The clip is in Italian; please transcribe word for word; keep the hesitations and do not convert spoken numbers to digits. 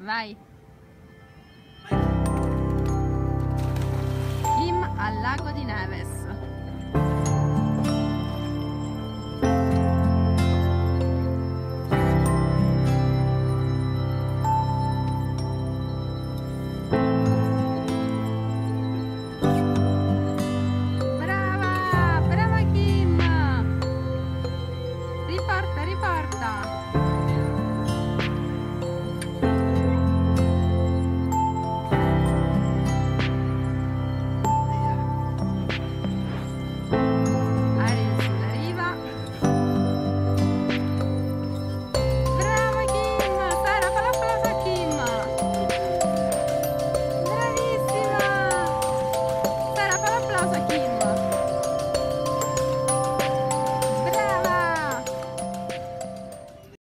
Vai! Kim al lago di Neves.